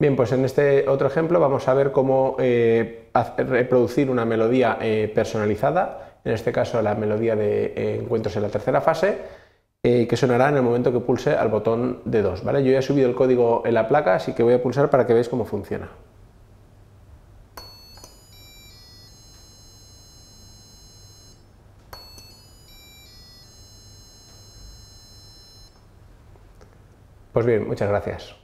Bien, pues en este otro ejemplo vamos a ver cómo reproducir una melodía personalizada, en este caso la melodía de Encuentros en la Tercera Fase, que sonará en el momento que pulse al botón de 2, ¿vale? Yo ya he subido el código en la placa, así que voy a pulsar para que veáis cómo funciona. Pues bien, muchas gracias.